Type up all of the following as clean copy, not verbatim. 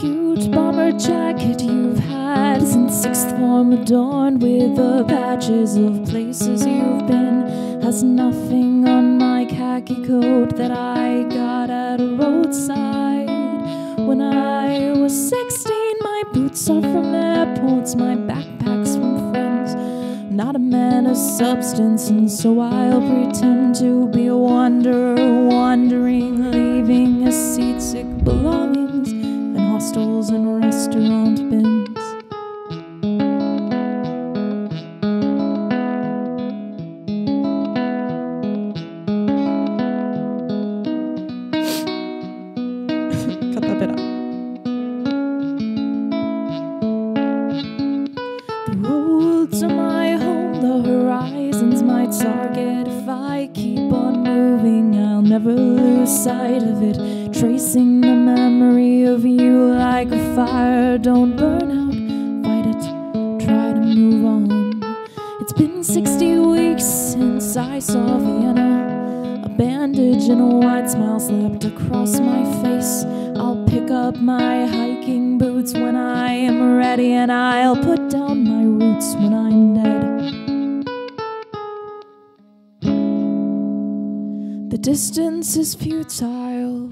huge bomber jacket you've had since sixth form, adorned with the patches of places you've been, has nothing on my khaki coat that I got at a roadside when I was 16. My boots are from airports, my backpack's from friends. Not a man of substance, and so I'll pretend to be a wanderer, wandering, leaving a seat sick belonging hostels and restaurant bins. Cut that bit out. The roads are my home, the horizon's my target. If I keep on moving, I'll never lose sight of it. Tracing the memory of you like a fire. Don't burn out, fight it, try to move on. It's been 60 weeks since I saw Vienna. A bandage and a wide smile slapped across my face. I'll pick up my hiking boots when I am ready, and I'll put down my roots when I'm dead. The distance is futile.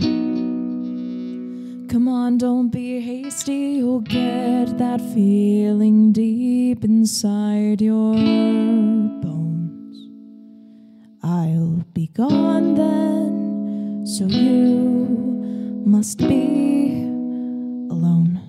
Come on, don't be hasty, you'll get that feeling deep inside your bones. I'll be gone then, so you must be alone.